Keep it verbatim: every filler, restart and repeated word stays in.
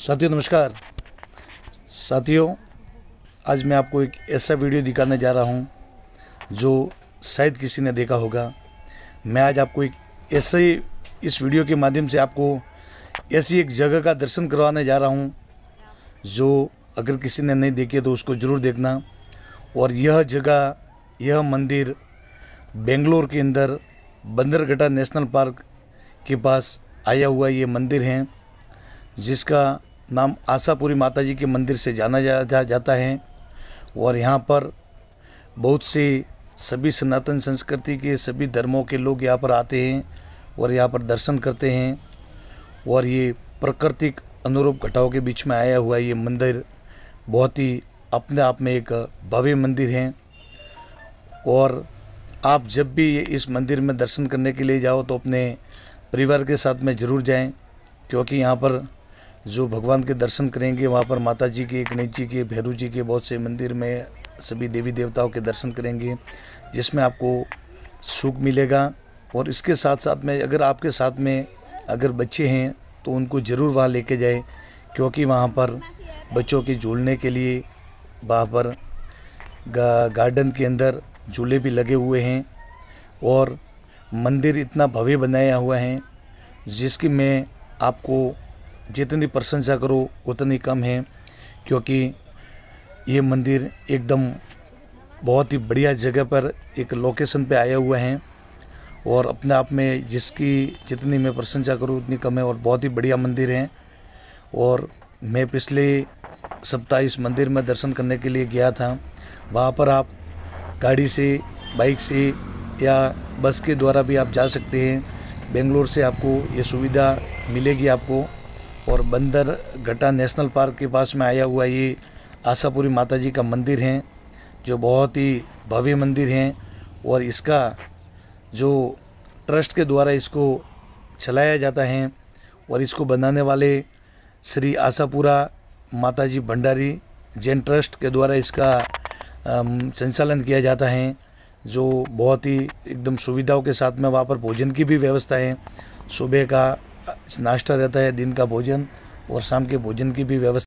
साथियों नमस्कार। साथियों आज मैं आपको एक ऐसा वीडियो दिखाने जा रहा हूं जो शायद किसी ने देखा होगा। मैं आज आपको एक ऐसे इस वीडियो के माध्यम से आपको ऐसी एक जगह का दर्शन करवाने जा रहा हूं जो अगर किसी ने नहीं देखी तो उसको ज़रूर देखना। और यह जगह, यह मंदिर बेंगलोर के अंदर बन्नेरघट्टा नेशनल पार्क के पास आया हुआ ये मंदिर है जिसका नाम आशापुरी माताजी के मंदिर से जाना जा, जा जाता है। और यहाँ पर बहुत से सभी सनातन संस्कृति के सभी धर्मों के लोग यहाँ पर आते हैं और यहाँ पर दर्शन करते हैं। और ये प्राकृतिक अनुरूप घटाओं के बीच में आया हुआ ये मंदिर बहुत ही अपने आप में एक भव्य मंदिर है। और आप जब भी इस मंदिर में दर्शन करने के लिए जाओ तो अपने परिवार के साथ में ज़रूर जाएं, क्योंकि यहाँ पर जो भगवान के दर्शन करेंगे वहाँ पर माता जी के, गणेश जी के, भैरू जी के, बहुत से मंदिर में सभी देवी देवताओं के दर्शन करेंगे जिसमें आपको सुख मिलेगा। और इसके साथ साथ में अगर आपके साथ में अगर बच्चे हैं तो उनको ज़रूर वहाँ लेके जाए, क्योंकि वहाँ पर बच्चों के झूलने के लिए वहाँ पर गा, गार्डन के अंदर झूले भी लगे हुए हैं। और मंदिर इतना भव्य बनाया हुआ है जिसकी मैं आपको जितनी प्रशंसा करो उतनी कम है, क्योंकि ये मंदिर एकदम बहुत ही बढ़िया जगह पर एक लोकेशन पे आया हुआ है। और अपने आप में जिसकी जितनी मैं प्रशंसा करूँ उतनी कम है। और बहुत ही बढ़िया मंदिर है। और मैं पिछले सप्ताह इस मंदिर में दर्शन करने के लिए गया था। वहाँ पर आप गाड़ी से, बाइक से या बस के द्वारा भी आप जा सकते हैं। बेंगलोर से आपको ये सुविधा मिलेगी आपको। और बन्नेरघट्टा नेशनल पार्क के पास में आया हुआ ये आशापुरी माताजी का मंदिर है जो बहुत ही भव्य मंदिर है। और इसका जो ट्रस्ट के द्वारा इसको चलाया जाता है और इसको बनाने वाले श्री आशापुरा माताजी भंडारी जैन ट्रस्ट के द्वारा इसका संचालन किया जाता है, जो बहुत ही एकदम सुविधाओं के साथ में वहाँ पर भोजन की भी व्यवस्था है। सुबह का नाश्ता रहता है, दिन का भोजन और शाम के भोजन की भी व्यवस्था